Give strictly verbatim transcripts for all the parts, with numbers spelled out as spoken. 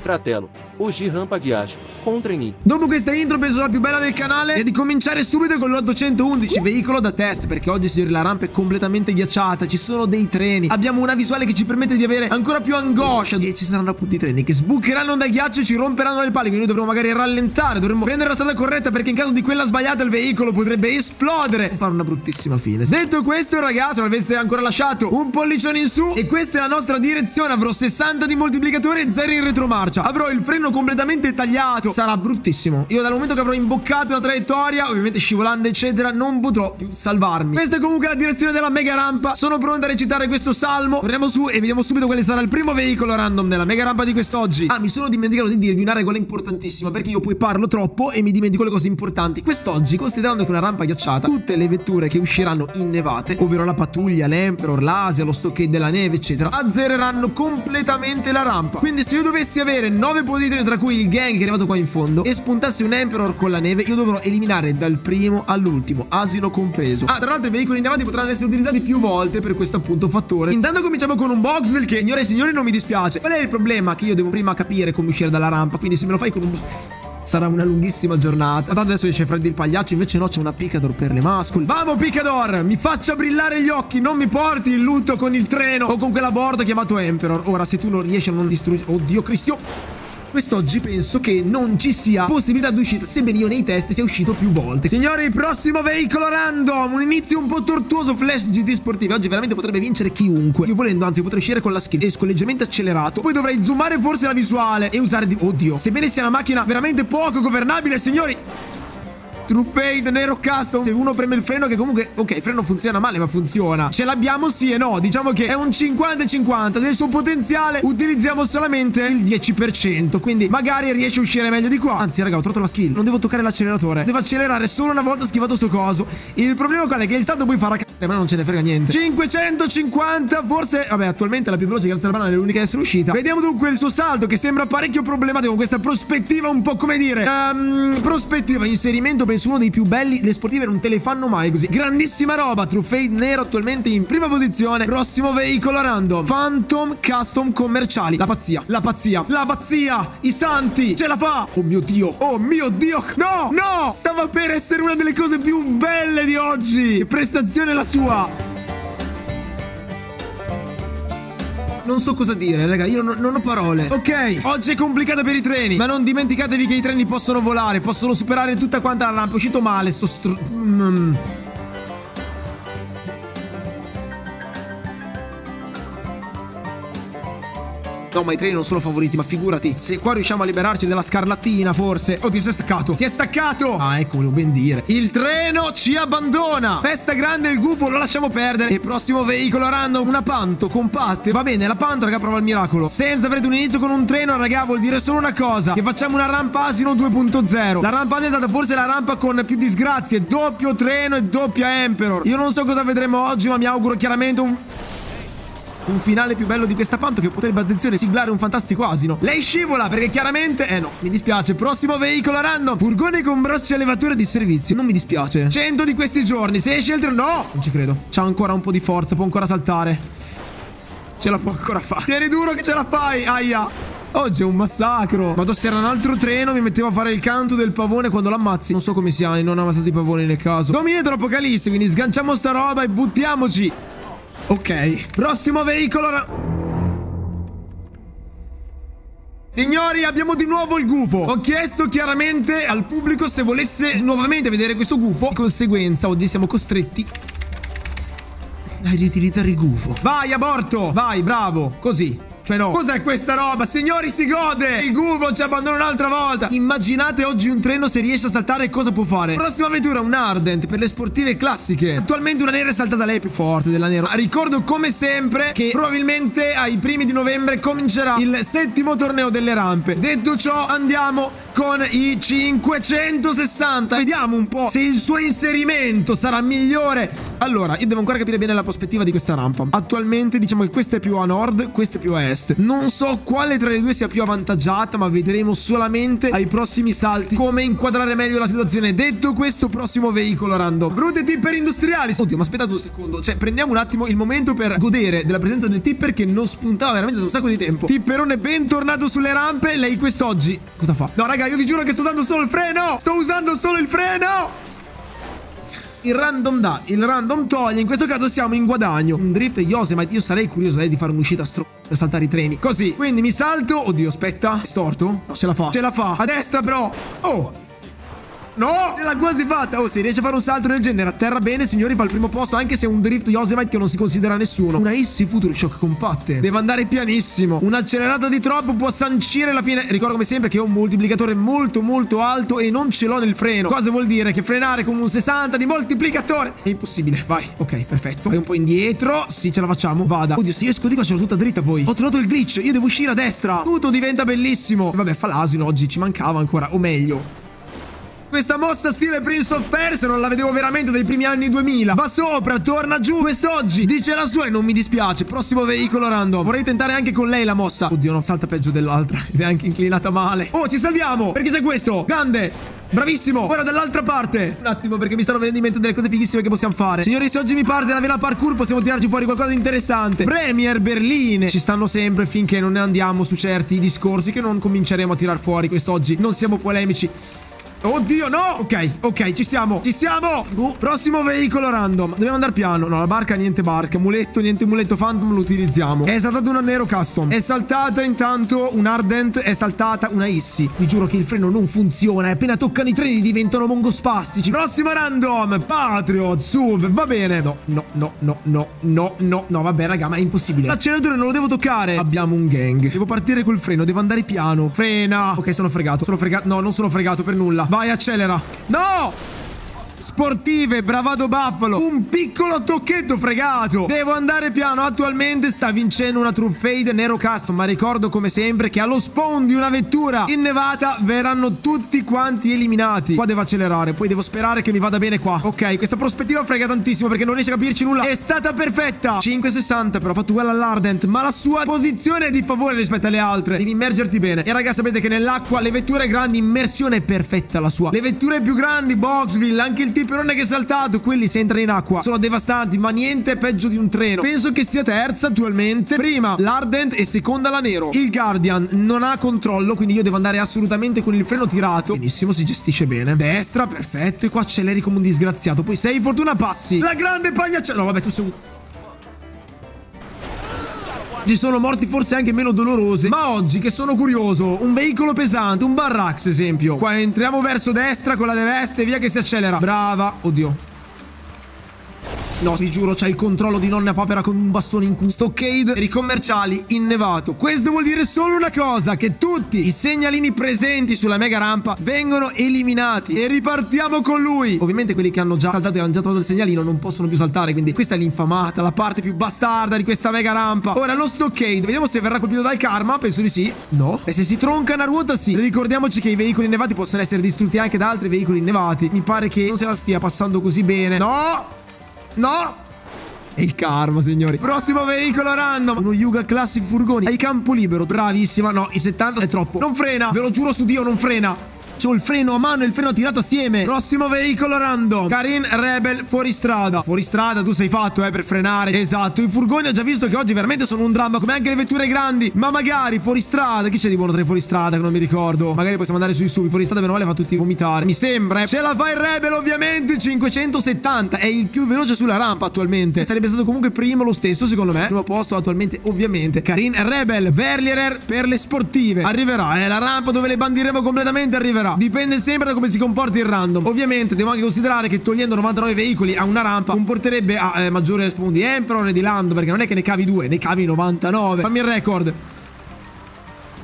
fratello, oggi rampa di ghiaccio, contro me. Dopo questa intro penso la più bella del canale è di cominciare subito con l'ottocentoundici, veicolo da test, perché oggi sì, la rampa è completamente ghiacciata, ci sono dei treni, abbiamo una visuale che ci permette di avere ancora più angoscia e ci saranno appunto i treni che sbucheranno dal ghiaccio e ci romperanno le palle, quindi noi dovremo magari rallentare, dovremmo prendere la strada corretta perché in caso di quella sbagliata il veicolo potrebbe esplodere e fare una bruttissima fine. Detto questo ragazzi, se non aveste ancora lasciato un pollicione in su, e questa è la nostra direzione, avrò sessanta di moltiplicatore e zero in retromarcia, avrò il freno completamente tagliato, sarà bruttissimo, io dal momento che avrò imboccato la traiettoria, ovviamente scivolando eccetera, non potrò più salvarmi. Questa è comunque la direzione della mega rampa, sono pronto a recitare questo salmo, torniamo su e vediamo subito quale sarà il primo veicolo random della mega rampa di quest'oggi. Ah, mi sono dimenticato di dirvi una regola importantissima, perché io poi parlo troppo e mi dimentico le cose importanti. Quest'oggi, considerando che è una rampa ghiacciata, tutte le vetture che usciranno innevate, ovvero la pattuglia, l'Emperor, l'Asia, lo Stockade della neve eccetera, azzereranno completamente la rampa. Quindi se io dovessi avere nove posizioni, tra cui il gang che è arrivato qua in fondo, e spuntassi un Emperor con la neve, io dovrò eliminare dal primo all'ultimo, asino compreso. Ah, tra l'altro i veicoli innevati potranno essere utilizzati più volte per questo appunto fattore. Intanto cominciamo con un Boxville che, signore e signori, non mi dispiace. Qual è il problema? Che io devo prima capire come uscire dalla rampa, quindi se me lo fai con un box sarà una lunghissima giornata. Ma tanto adesso esce Freddy il pagliaccio, invece no, c'è una Picador per le mascole. Vamo Picador, mi faccia brillare gli occhi, non mi porti in lutto con il treno o con quella borda chiamato Emperor. Ora se tu non riesci a non distruggere... Oddio Cristo! Quest'oggi penso che non ci sia possibilità di uscita, sebbene io nei test sia uscito più volte. Signori, il prossimo veicolo random, un inizio un po' tortuoso, Flash G T sportive. Oggi veramente potrebbe vincere chiunque. Io volendo, anzi, potrei uscire con la skill. Esco leggermente accelerato, poi dovrei zoomare forse la visuale e usare di... Oddio, sebbene sia una macchina veramente poco governabile, signori. True Fade, Nero Custom. Se uno preme il freno, che comunque, ok, il freno funziona male ma funziona. Ce l'abbiamo sì e no, diciamo che è un cinquanta cinquanta. Del suo potenziale utilizziamo solamente il dieci per cento, quindi magari riesce a uscire meglio di qua. Anzi raga, ho trovato la skill, non devo toccare l'acceleratore, devo accelerare solo una volta schivato sto coso. Il problema qual è? Che il salto poi farà c***o, ma non ce ne frega niente. Cinquecentocinquanta forse, vabbè, attualmente è la più veloce grazie alla banana, è l'unica a essere uscita. Vediamo dunque il suo salto che sembra parecchio problematico con questa prospettiva un po' come dire um, prospettiva, inserimento penso uno dei più belli, le sportive non te le fanno mai così. Grandissima roba, True Fade nero attualmente in prima posizione. Prossimo veicolo random, Phantom Custom commerciali. La pazzia, la pazzia, la pazzia, i santi, ce la fa. Oh mio Dio, oh mio Dio, no, no, stava per essere una delle cose più belle di oggi. Che prestazione la sua. Non so cosa dire, raga, io non, non ho parole. Ok, oggi è complicata per i treni, ma non dimenticatevi che i treni possono volare, possono superare tutta quanta la rampa. È uscito male, sto str... Mm. No, ma i treni non sono favoriti, ma figurati. Se qua riusciamo a liberarci della scarlattina, forse... Oddio, si è staccato, si è staccato. Ah, ecco, volevo ben dire, il treno ci abbandona. Festa grande il gufo, lo lasciamo perdere. E prossimo veicolo random, una Panto compatte. Va bene, la Panto, raga, prova il miracolo. Senza avrete un inizio con un treno, raga, vuol dire solo una cosa, che facciamo una rampa asino due punto zero. La rampa asino è stata forse la rampa con più disgrazie. Doppio treno e doppia Emperor. Io non so cosa vedremo oggi, ma mi auguro chiaramente un... un finale più bello di questa Panto, che potrebbe, attenzione, siglare un fantastico asino. Lei scivola perché chiaramente... Eh no, mi dispiace. Prossimo veicolo random, furgone con braccia elevatore di servizio. Non mi dispiace. Cento di questi giorni. Se esce il treno... No! Non ci credo. C'ha ancora un po' di forza, può ancora saltare. Ce la può ancora fare. Tieni duro che ce la fai. Aia. Oggi è un massacro. Vado, se era un altro treno mi mettevo a fare il canto del pavone quando l'ammazzi. Non so come si ha, non ha ammazzato i pavoni nel caso. Dominato l'apocalisse, quindi sganciamo sta roba e buttiamoci. Ok, prossimo veicolo ra... Signori, abbiamo di nuovo il gufo. Ho chiesto chiaramente al pubblico se volesse nuovamente vedere questo gufo. Di conseguenza oggi siamo costretti a riutilizzare il gufo. Vai, aborto, vai, bravo, così. Cioè no, cos'è questa roba? Signori, si gode. Il gufo ci abbandona un'altra volta. Immaginate oggi un treno, se riesce a saltare cosa può fare. Prossima avventura, un Ardent per le sportive classiche. Attualmente una nera è saltata, lei è più forte della nera. Ricordo come sempre che probabilmente ai primi di novembre comincerà il settimo torneo delle rampe. Detto ciò, andiamo con i cinquecentosessanta. Vediamo un po' se il suo inserimento sarà migliore. Allora, io devo ancora capire bene la prospettiva di questa rampa. Attualmente diciamo che questa è più a nord, questa è più a est. Non so quale tra le due sia più avvantaggiata, ma vedremo solamente ai prossimi salti come inquadrare meglio la situazione. Detto questo, prossimo veicolo random. Brute tipper industriali. Oddio, ma aspettate un secondo. Cioè, prendiamo un attimo il momento per godere della presenza del tipper che non spuntava veramente da un sacco di tempo. Tipperone bentornato sulle rampe. Lei quest'oggi cosa fa? No, raga, io vi giuro che sto usando solo il freno. Sto usando solo il freno. Il random dà, il random toglie. In questo caso siamo in guadagno. Un drift e Yose, ma io sarei curioso eh, di fare un'uscita stro... per saltare i treni. Così. Quindi mi salto. Oddio, aspetta. È storto? No, ce la fa. Ce la fa. A destra, però. Oh. No, l'ha quasi fatta. Oh, se riesce a fare un salto del genere a terra, bene, signori, fa il primo posto. Anche se è un drift Yosemite che non si considera nessuno. Una Issi Future Shock compatte. Deve andare pianissimo. Un'accelerata di troppo può sancire la fine. Ricordo come sempre che ho un moltiplicatore molto molto alto e non ce l'ho nel freno. Cosa vuol dire? Che frenare con un sessanta di moltiplicatore è impossibile. Vai, ok, perfetto. Vai un po' indietro. Sì, ce la facciamo. Vada. Oddio, se io esco di qua ce l'ho tutta dritta poi. Ho trovato il glitch. Io devo uscire a destra. Tutto diventa bellissimo. E vabbè, fa l'asino oggi. Ci mancava ancora. O meglio, questa mossa stile Prince of Persia non la vedevo veramente dai primi anni duemila. Va sopra, torna giù. Quest'oggi dice la sua e non mi dispiace. Prossimo veicolo random. Vorrei tentare anche con lei la mossa. Oddio, no, salta peggio dell'altra. Ed è anche inclinata male. Oh, ci salviamo, perché c'è questo. Grande. Bravissimo. Ora dall'altra parte. Un attimo, perché mi stanno venendo in mente delle cose fighissime che possiamo fare. Signori, se oggi mi parte la vela parkour possiamo tirarci fuori qualcosa di interessante. Premier Berlino. Ci stanno sempre finché non ne andiamo su certi discorsi che non cominceremo a tirar fuori quest'oggi. Non siamo polemici. Oddio, no! Ok, ok, ci siamo, ci siamo! Uh, prossimo veicolo random. Dobbiamo andare piano. No, la barca, niente barca. Muletto, niente muletto. Phantom, lo utilizziamo. È saltata una Nero Custom. È saltata intanto un Ardent. È saltata una Issi. Vi giuro che il freno non funziona. E appena toccano i treni diventano mongospastici. Prossimo random. Patriot, S U V, va bene. No, no, no, no, no, no, no, no, vabbè, raga, ma è impossibile. L'acceleratore non lo devo toccare. Abbiamo un gang. Devo partire col freno, devo andare piano. Frena. Ok, sono fregato. Sono fregato. No, non sono fregato per nulla. Vai, accelera. No! Sportive, bravado Buffalo. Un piccolo tocchetto fregato. Devo andare piano. Attualmente sta vincendo una True Fade Nero Custom. Ma ricordo come sempre che allo spawn di una vettura innevata verranno tutti quanti eliminati. Qua devo accelerare. Poi devo sperare che mi vada bene qua. Ok, questa prospettiva frega tantissimo perché non riesce a capirci nulla. È stata perfetta. cinque sessanta però, ha fatto uguale all'Ardent. Ma la sua posizione è di favore rispetto alle altre. Devi immergerti bene. E ragazzi, sapete che nell'acqua le vetture grandi, immersione è perfetta la sua. Le vetture più grandi, Boxville, anche il il tipperone che è saltato, quelli se entrano in acqua sono devastanti, ma niente è peggio di un treno. Penso che sia terza attualmente, prima l'Ardent e seconda la Nero. Il Guardian non ha controllo, quindi io devo andare assolutamente con il freno tirato. Benissimo, si gestisce bene. Destra, perfetto. E qua acceleri come un disgraziato. Poi sei fortuna passi. La grande pagliaccia. No, vabbè, tu sei un... Ci sono morti forse anche meno dolorose. Ma oggi che sono curioso, un veicolo pesante, un Barrax esempio. Qua entriamo verso destra con la deveste, via che si accelera. Brava. Oddio. No, vi giuro, c'è il controllo di nonna papera con un bastone in culo. Stockade per i commerciali innevato. Questo vuol dire solo una cosa, che tutti i segnalini presenti sulla mega rampa vengono eliminati. E ripartiamo con lui. Ovviamente quelli che hanno già saltato e hanno già trovato il segnalino non possono più saltare. Quindi questa è l'infamata, la parte più bastarda di questa mega rampa. Ora lo stockade, vediamo se verrà colpito dal karma. Penso di sì. No. E se si tronca una ruota, sì. Ricordiamoci che i veicoli innevati possono essere distrutti anche da altri veicoli innevati. Mi pare che non se la stia passando così bene. No. No! E il karma, signori. Prossimo veicolo random. Uno Yuga Classic Furgoni. Hai campo libero. Bravissima. No, i settanta è troppo. Non frena. Ve lo giuro su Dio, non frena. C'ho il freno a mano e il freno tirato assieme. Prossimo veicolo random. Karin Rebel fuoristrada. Fuoristrada, tu sei fatto, eh, per frenare. Esatto. I furgoni ho già visto che oggi veramente sono un dramma, come anche le vetture grandi. Ma magari fuoristrada. Chi c'è di buono tra i fuoristrada che non mi ricordo? Magari possiamo andare sui subi. Fuoristrada, meno male, fa tutti vomitare. Mi sembra, eh. Ce la fa il Rebel, ovviamente. cinquecentosettanta. È il più veloce sulla rampa attualmente. Sarebbe stato comunque primo lo stesso, secondo me. Primo posto attualmente, ovviamente. Karin Rebel. Verlierer per le sportive. Arriverà, eh. La rampa dove le bandiremo completamente arriverà. Dipende sempre da come si comporta il random. Ovviamente devo anche considerare che togliendo novantanove veicoli a una rampa comporterebbe a eh, maggiore spawn di Emperor e di Lando, perché non è che ne cavi due, ne cavi novantanove. Fammi il record.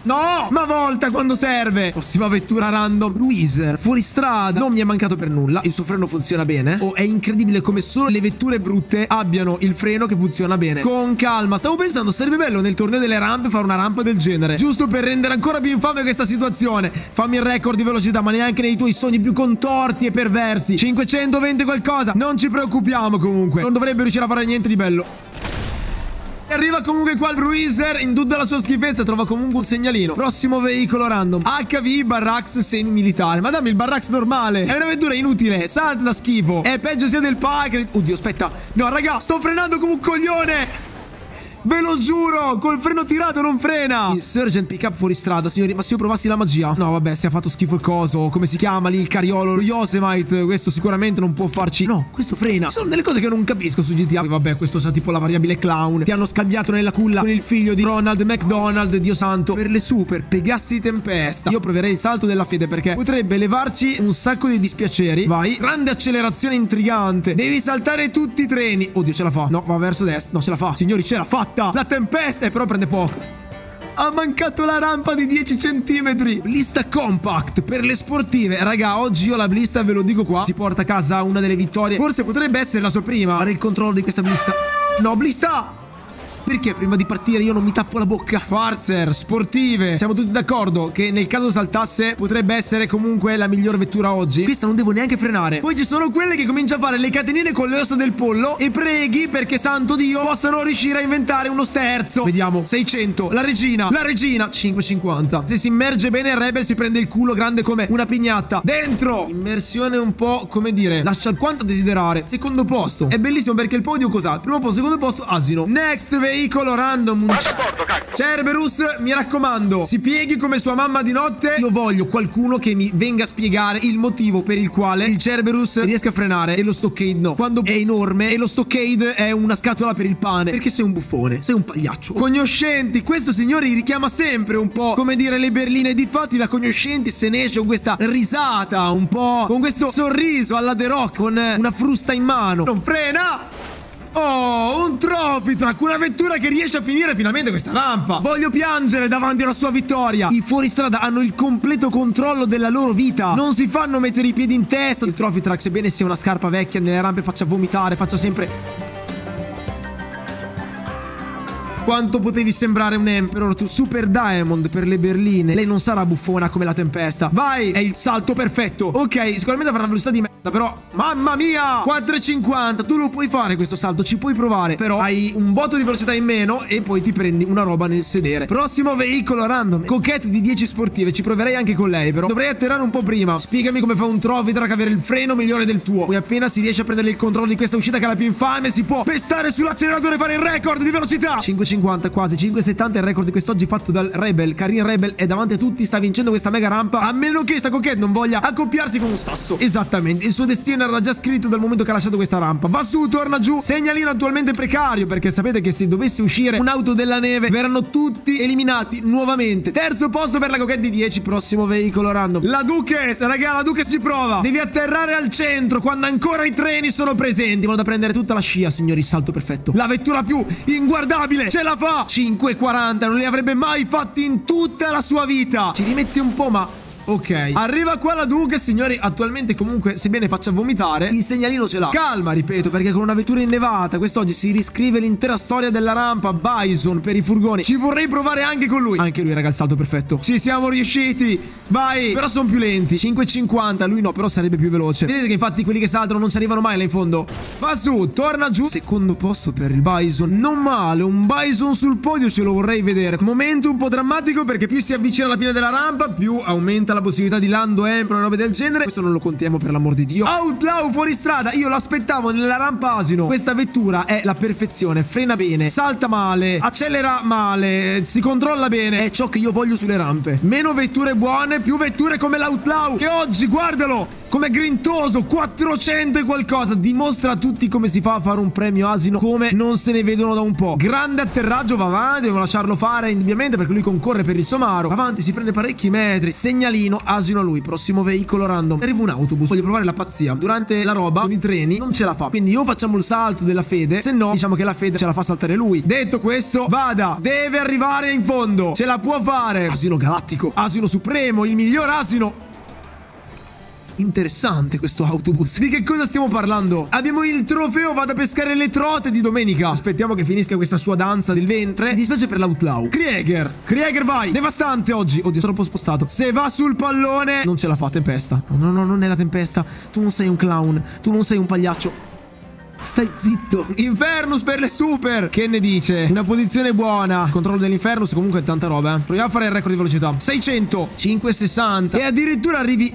No, ma volta quando serve. Prossima vettura random. Luiser, fuori strada. Non mi è mancato per nulla. Il suo freno funziona bene. Oh, è incredibile come solo le vetture brutte abbiano il freno che funziona bene. Con calma. Stavo pensando, sarebbe bello nel torneo delle rampe fare una rampa del genere, giusto per rendere ancora più infame questa situazione. Fammi il record di velocità, ma neanche nei tuoi sogni più contorti e perversi. cinquecentoventi qualcosa. Non ci preoccupiamo comunque. Non dovrebbe riuscire a fare niente di bello. Arriva comunque qua il Bruiser. In tutta la sua schifezza trova comunque un segnalino. Prossimo veicolo random, acca vu Barracks semimilitare. Ma dammi il Barracks normale. È una vettura inutile, salta da schifo. È peggio sia del Packard. Oddio, aspetta. No raga, sto frenando come un coglione, ve lo giuro. Col freno tirato non frena. Il Sergeant Pickup fuori strada, signori. Ma se io provassi la magia. No vabbè, si è fatto schifo il coso. Come si chiama lì? Il cariolo, lo Yosemite. Questo sicuramente non può farci. No, questo frena. Sono delle cose che non capisco su G T A. Vabbè, questo sa tipo la variabile clown. Ti hanno scambiato nella culla con il figlio di Ronald McDonald, Dio santo. Per le super Pegassi Tempesta. Io proverei il salto della fede, perché potrebbe levarci un sacco di dispiaceri. Vai. Grande accelerazione intrigante. Devi saltare tutti i treni. Oddio, ce la fa. No, va verso destra. No, ce la fa. Signori, ce l'ha fatta. La tempesta, e però prende poco. Ha mancato la rampa di dieci centimetri. Blista compact per le sportive. Raga, oggi io la blista, ve lo dico qua, si porta a casa una delle vittorie. Forse potrebbe essere la sua prima. Fare il controllo di questa blista. No, blista! Perché prima di partire io non mi tappo la bocca? Farzer, sportive. Siamo tutti d'accordo che nel caso saltasse potrebbe essere comunque la miglior vettura oggi. Questa non devo neanche frenare. Poi ci sono quelle che cominciano a fare le catenine con le ossa del pollo. E preghi perché, santo Dio, possano riuscire a inventare uno sterzo. Vediamo. seicento. La regina. La regina. cinquecentocinquanta. Se si immerge bene il Rebel si prende il culo grande come una pignatta. Dentro. Immersione un po', come dire, lascia alquanto a desiderare. Secondo posto. È bellissimo perché il podio cos'ha? Primo posto, secondo posto, asino. Next vehicle. Veicolo random. Cerberus, mi raccomando, si pieghi come sua mamma di notte. Io voglio qualcuno che mi venga a spiegare il motivo per il quale il Cerberus riesca a frenare e lo Stockade no, quando è enorme e lo Stockade è una scatola per il pane. Perché sei un buffone, sei un pagliaccio. Cognoscenti, questo signori richiama sempre un po', come dire, le berline. Difatti la Cognoscenti se ne esce con questa risata, un po' con questo sorriso alla The Rock, con una frusta in mano. Non frena. Oh, un trophy truck, una vettura che riesce a finire finalmente questa rampa. Voglio piangere davanti alla sua vittoria. I fuoristrada hanno il completo controllo della loro vita. Non si fanno mettere i piedi in testa. Il trophy truck, sebbene sia una scarpa vecchia, nelle rampe faccia vomitare, faccia sempre... Quanto potevi sembrare un Emperor tu. Super Diamond per le berline. Lei non sarà buffona come la tempesta. Vai. È il salto perfetto. Ok, sicuramente avrà una velocità di merda, però mamma mia, quattro e cinquanta. Tu lo puoi fare questo salto, ci puoi provare, però hai un botto di velocità in meno e poi ti prendi una roba nel sedere. Prossimo veicolo random, Coquette di dieci sportive. Ci proverei anche con lei, però dovrei atterrare un po' prima. Spiegami come fa un trophy truck avere il freno migliore del tuo. Poi appena si riesce a prendere il controllo di questa uscita, che è la più infame, si può pestare sull'acceleratore e fare il record di velocità. Cinque cinquanta, quasi cinque settanta è il record di quest'oggi, fatto dal Rebel. Karin Rebel è davanti a tutti, sta vincendo questa mega rampa, a meno che sta Coquette non voglia accoppiarsi con un sasso. Esattamente, il suo destino era già scritto dal momento che ha lasciato questa rampa. Va su, torna giù. Segnalino attualmente precario, perché sapete che se dovesse uscire un'auto della neve verranno tutti eliminati nuovamente. Terzo posto per la Coquette di dieci. Prossimo veicolo random, la Duchess. Raga, la Duchess ci prova. Devi atterrare al centro quando ancora i treni sono presenti. Vanno da prendere tutta la scia, signori. Salto perfetto, la vettura più inguardabile. Ce la fa. Cinque e quaranta, non li avrebbe mai fatti in tutta la sua vita. Ci rimette un po', ma... ok, arriva qua la Duke, signori. Attualmente comunque, sebbene faccia vomitare, il segnalino ce l'ha. Calma, ripeto, perché con una vettura innevata quest'oggi si riscrive l'intera storia della rampa. Bison per i furgoni, ci vorrei provare anche con lui. Anche lui, raga, il salto perfetto. Ci siamo riusciti, vai. Però sono più lenti, cinque e cinquanta, lui no, però sarebbe più veloce. Vedete che infatti quelli che saltano non ci arrivano mai là in fondo. Va su, torna giù. Secondo posto per il Bison, non male. Un Bison sul podio ce lo vorrei vedere. Momento un po' drammatico, perché più si avvicina alla fine della rampa, più aumenta la possibilità di Lando Emperor e robe del genere. Questo non lo contiamo, per l'amor di Dio. Outlaw fuori strada, io l'aspettavo nella rampa asino. Questa vettura è la perfezione. Frena bene, salta male, accelera male, si controlla bene. È ciò che io voglio sulle rampe. Meno vetture buone, più vetture come l'Outlaw, che oggi, guardalo, Com'è grintoso, quattrocento e qualcosa. Dimostra a tutti come si fa a fare un premio asino, come non se ne vedono da un po'. Grande atterraggio, va avanti, devono lasciarlo fare indubbiamente perché lui concorre per il somaro. Avanti, si prende parecchi metri. Segnalino, asino a lui. Prossimo veicolo random. Arriva un autobus, voglio provare la pazzia. Durante la roba con i treni non ce la fa, quindi io facciamo il salto della fede, se no diciamo che la fede ce la fa saltare lui. Detto questo, vada, deve arrivare in fondo, ce la può fare. Asino galattico, asino supremo, il miglior asino. Interessante questo autobus. Di che cosa stiamo parlando? Abbiamo il trofeo vado a pescare le trote di domenica. Aspettiamo che finisca questa sua danza del ventre. Mi dispiace per l'outlaw. Krieger, Krieger vai. Devastante oggi. Oddio, sono troppo spostato. Se va sul pallone non ce la fa. Tempesta. No, no, no, non è la tempesta. Tu non sei un clown, tu non sei un pagliaccio. Stai zitto. Infernus per le super. Che ne dice? Una posizione buona. Controllo dell'Infernus. Comunque è tanta roba, eh. Proviamo a fare il record di velocità. seicento, cinquecentosessanta. E addirittura arrivi.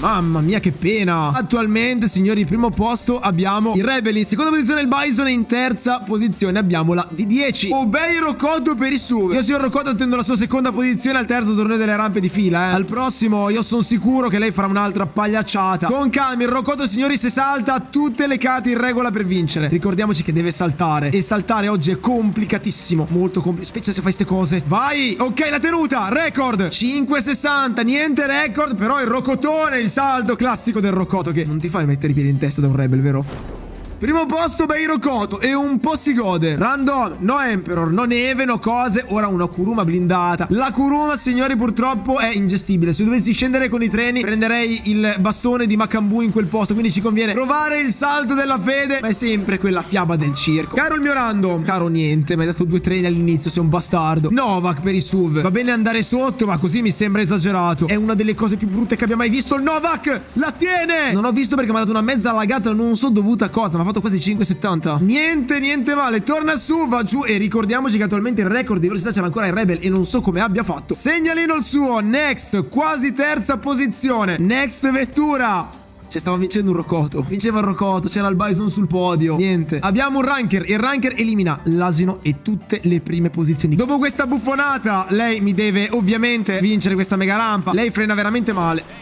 Mamma mia che pena. Attualmente signori, primo posto abbiamo il Rebel, in seconda posizione il Bison e in terza posizione abbiamo la D dieci. Oh bei Rocotto per i S U V. Io signor Rocotto attendo la sua seconda posizione al terzo torneo delle rampe di fila, eh. Al prossimo io sono sicuro che lei farà un'altra pagliacciata. Con calma, il Rocotto signori se salta tutte le carte in regola per vincere. Ricordiamoci che deve saltare e saltare oggi è complicatissimo, molto complicato, specie se fai ste cose. Vai, ok la tenuta, record cinquecentosessanta, niente record però il Rocottone, il saldo classico del Rocotto che non ti fai mettere i piedi in testa da un Rebel, vero? Primo posto bei Rocotto e un po' si gode. Random, no Emperor, no neve, no cose. Ora una Kuruma blindata. La Kuruma signori purtroppo è ingestibile. Se dovessi scendere con i treni prenderei il bastone di Macambu in quel posto, quindi ci conviene provare il salto della fede. Ma è sempre quella fiaba del circo. Caro il mio random. Caro niente, mi hai dato due treni all'inizio, sei un bastardo. Novak per i S U V. Va bene andare sotto ma così mi sembra esagerato. È una delle cose più brutte che abbia mai visto. Il Novak la tiene. Non ho visto perché mi ha dato una mezza lagata, non so dovuta a cosa, ma fatto quasi cinquecentosettanta. Niente, niente male. Torna su, va giù. E ricordiamoci che attualmente il record di velocità ce l'ha ancora il Rebel e non so come abbia fatto. Segnalino il suo. Next, quasi terza posizione. Next vettura. Cioè stava vincendo un Rocotto. Vinceva il Rocotto. C'era il Bison sul podio. Niente. Abbiamo un ranker. Il ranker elimina l'asino e tutte le prime posizioni. Dopo questa buffonata lei mi deve ovviamente vincere questa mega rampa. Lei frena veramente male.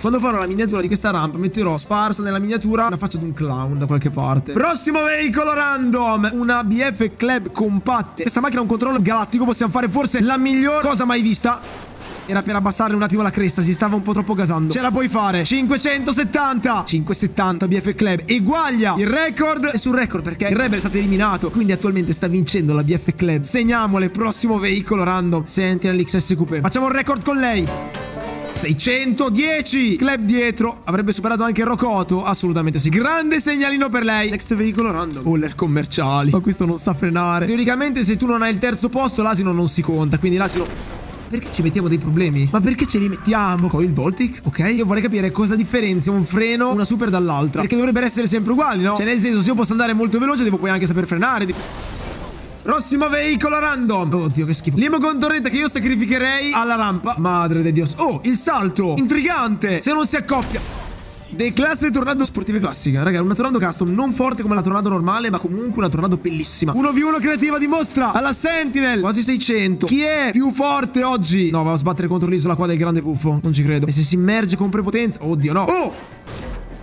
Quando farò la miniatura di questa rampa metterò sparsa nella miniatura una faccia di un clown da qualche parte. Prossimo veicolo random, una B F Club compatte. Questa macchina ha un controllo galattico. Possiamo fare forse la miglior cosa mai vista. Era per abbassarle un attimo la cresta, si stava un po' troppo gasando. Ce la puoi fare. Cinquecentosettanta, cinquecentosettanta B F Club eguaglia il record. È sul record perché il Rebel è stato eliminato, quindi attualmente sta vincendo la B F Club. Segniamole. Prossimo veicolo random, Sentinel X S Coupé. Facciamo il record con lei. seicentodieci. Club dietro. Avrebbe superato anche il Rocotto. Assolutamente sì. Grande segnalino per lei. Next veicolo random. Oller commerciali. Ma questo non sa frenare. Teoricamente se tu non hai il terzo posto l'asino non si conta. Quindi l'asino... Perché ci mettiamo dei problemi? Ma perché ce li mettiamo? Poi il Voltic, ok? Io vorrei capire cosa differenzia un freno, una super dall'altra. Perché dovrebbero essere sempre uguali, no? Cioè nel senso, se io posso andare molto veloce devo poi anche saper frenare. Prossimo veicolo random. Oddio che schifo. Limo con torretta che io sacrificherei alla rampa. Madre de Dios. Oh il salto. Intrigante. Se non si accoppia. De classe tornado sportive classica. Raga, una tornado custom non forte come la tornado normale, ma comunque una tornado bellissima. uno contro uno creativa di mostra alla Sentinel. Quasi seicento. Chi è più forte oggi? No, va a sbattere contro l'isola qua del grande puffo. Non ci credo. E se si immerge con prepotenza. Oddio no. Oh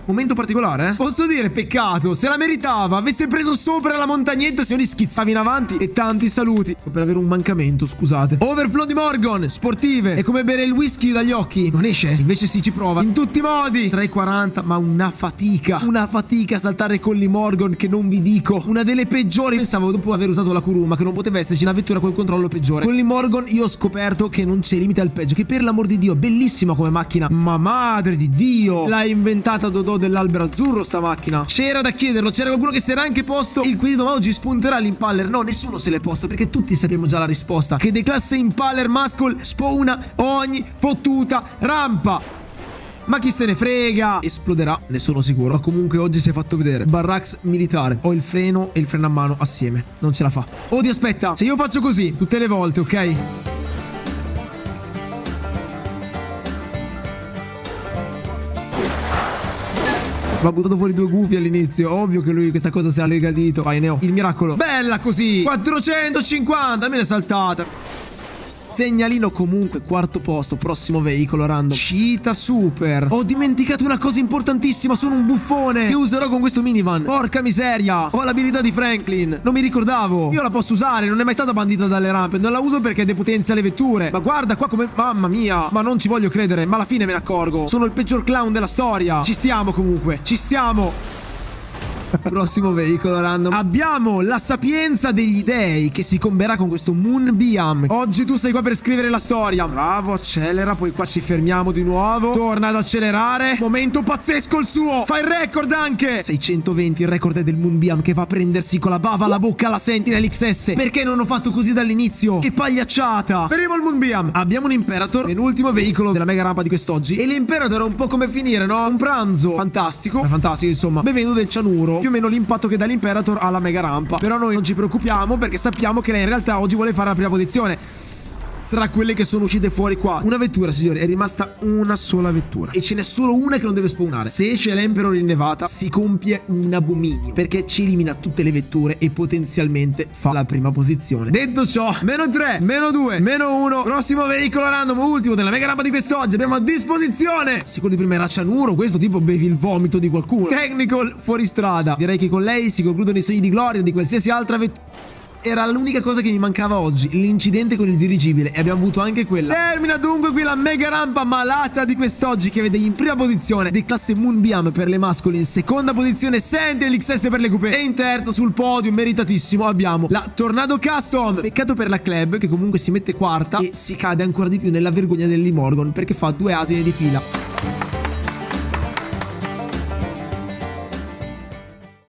momento particolare, eh? Posso dire peccato, se la meritava, avesse preso sopra la montagnetta, se io li schizzavi in avanti e tanti saluti. Sto per avere un mancamento, scusate. Overflow di Morgan, sportive. È come bere il whisky dagli occhi. Non esce, invece si ci prova in tutti i modi. tre e quaranta, ma una fatica. Una fatica a saltare con i Morgan che non vi dico. Una delle peggiori. Pensavo dopo aver usato la Kuruma che non poteva esserci una vettura col controllo peggiore. Con i Morgan io ho scoperto che non c'è limite al peggio, che per l'amor di Dio, bellissima come macchina, ma madre di Dio, l'ha inventata Dodò dell'albero azzurro sta macchina. C'era da chiederlo, c'era qualcuno che si era anche posto il quiz, ma oggi spunterà l'Impaler. No, nessuno se l'è posto perché tutti sappiamo già la risposta, che declasse Impaler Muscle spawna ogni fottuta rampa. Ma chi se ne frega? Esploderà, ne sono sicuro. Ma comunque oggi si è fatto vedere. Barracks militare. Ho il freno e il freno a mano assieme. Non ce la fa. Oddio aspetta, se io faccio così tutte le volte, ok? Ma ha buttato fuori due gufi all'inizio. Ovvio che lui questa cosa si è allegredito. Vai, ne ho il miracolo. Bella così. quattrocentocinquanta. Me l'è saltata. Segnalino comunque, quarto posto, prossimo veicolo random. Cheetah super. Ho dimenticato una cosa importantissima, sono un buffone che userò con questo minivan. Porca miseria, ho l'abilità di Franklin, non mi ricordavo. Io la posso usare, non è mai stata bandita dalle rampe. Non la uso perché depotenzia le vetture. Ma guarda qua come... Mamma mia, ma non ci voglio credere. Ma alla fine me ne accorgo, sono il peggior clown della storia. Ci stiamo comunque, ci stiamo. Prossimo veicolo random. Abbiamo la sapienza degli dei, che si comberà con questo Moonbeam. Oggi tu sei qua per scrivere la storia. Bravo, accelera. Poi qua ci fermiamo di nuovo. Torna ad accelerare. Momento pazzesco il suo. Fa il record anche. seicentoventi il record è del Moonbeam, che va a prendersi con la bava alla bocca la Sentinel X S. Perché non ho fatto così dall'inizio? Che pagliacciata. Fermiamo il Moonbeam. Abbiamo un Imperator, penultimo veicolo della mega rampa di quest'oggi. E l'Imperator è un po' come finire, no? Un pranzo fantastico. Ma fantastico, insomma. Bevendo del cianuro, più o meno l'impatto che dà l'Imperator alla mega rampa. Però noi non ci preoccupiamo perché sappiamo che lei in realtà oggi vuole fare la prima posizione tra quelle che sono uscite fuori qua. Una vettura, signori, è rimasta una sola vettura e ce n'è solo una che non deve spawnare. Se c'è l'Empero rinnevata si compie un abominio, perché ci elimina tutte le vetture e potenzialmente fa la prima posizione. Detto ciò, meno tre, meno due, meno uno. Prossimo veicolo random, ultimo della mega rampa di quest'oggi. Abbiamo a disposizione, sicuro di prima era cianuro. Questo tipo bevi il vomito di qualcuno. Technical fuoristrada. Direi che con lei si concludono i sogni di gloria di qualsiasi altra vettura. Era l'unica cosa che mi mancava oggi, l'incidente con il dirigibile, e abbiamo avuto anche quella. Termina dunque qui la mega rampa malata di quest'oggi, che vede in prima posizione di classe Moonbeam per le mascole, in seconda posizione Sentinel X S per le coupé, e in terza sul podio meritatissimo abbiamo la Tornado Custom. Peccato per la Club, che comunque si mette quarta e si cade ancora di più nella vergogna dell'I Morgan, perché fa due asine di fila.